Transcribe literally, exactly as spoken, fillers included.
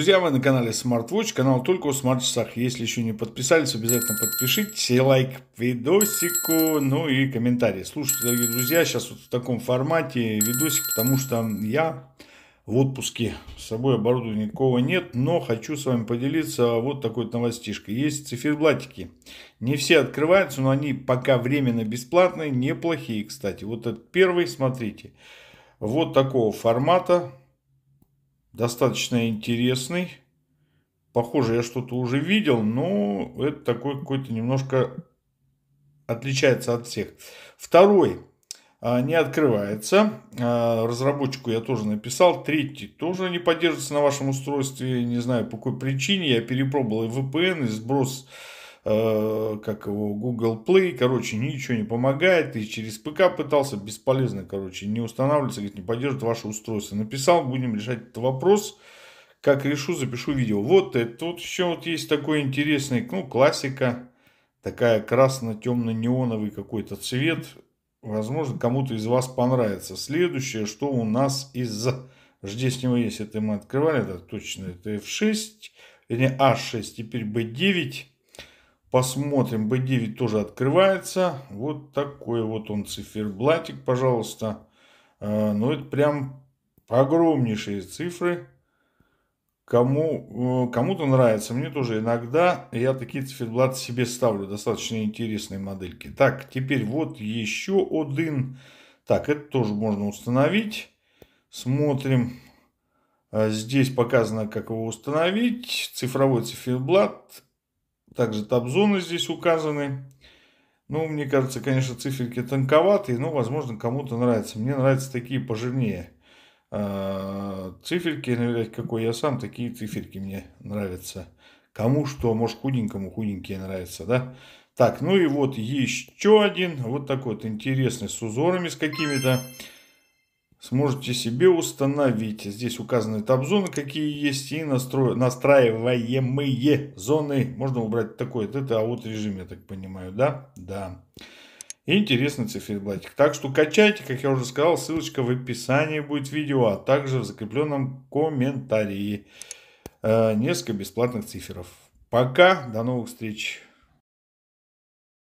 Друзья, вы на канале Smartwatch, канал только о смарт-часах. Если еще не подписались, обязательно подпишитесь, лайк видосику, ну и комментарий. Слушайте, дорогие друзья, сейчас вот в таком формате видосик, потому что я в отпуске, с собой оборудования никакого нет, но хочу с вами поделиться вот такой новостишкой. Есть циферблатики, не все открываются, но они пока временно бесплатные, неплохие, кстати. Вот этот первый, смотрите, вот такого формата. Достаточно интересный. Похоже, я что-то уже видел, но это такой какой-то немножко отличается от всех. Второй а, не открывается. А, разработчику я тоже написал. Третий тоже не поддерживается на вашем устройстве. Не знаю, по какой причине. Я перепробовал и ви пи эн, и сброс а, как его, Google Play. Короче, ничего не помогает. И через ПК пытался. Бесполезно, короче. Не устанавливается, говорит, не поддерживает ваше устройство. Написал, будем решать этот вопрос. Как решу, запишу видео. Вот это вот еще вот есть такой интересный, ну, классика. Такая красно-темно-неоновый какой-то цвет. Возможно, кому-то из вас понравится. Следующее, что у нас из... Жди, с него есть, это мы открывали, да, точно, это эф шесть, вернее, а шесть, теперь бэ девять. Посмотрим, бэ девять тоже открывается. Вот такой вот он циферблатик, пожалуйста. Ну, это прям огромнейшие цифры. Кому, кому-то нравится, мне тоже иногда. Я такие циферблаты себе ставлю, достаточно интересные модельки. Так, теперь вот еще один. Так, это тоже можно установить. Смотрим. Здесь показано, как его установить. Цифровой циферблат. Также таб-зоны здесь указаны. Ну, мне кажется, конечно, циферки тонковатые, но, возможно, кому-то нравится. Мне нравятся такие пожирнее. Циферки, наверное, какой я сам, такие циферки мне нравятся. Кому что, может, худенькому худенькие нравятся, да? Так, ну и вот еще один, вот такой вот интересный, с узорами, с какими-то. Сможете себе установить. Здесь указаны таб-зоны, какие есть, и настро... настраиваемые зоны. Можно убрать такой, это аут-режим, я так понимаю, да? Да. Интересный циферблатик. Так что качайте, как я уже сказал, ссылочка в описании будет видео, а также в закрепленном комментарии. Э, несколько бесплатных циферов. Пока, до новых встреч.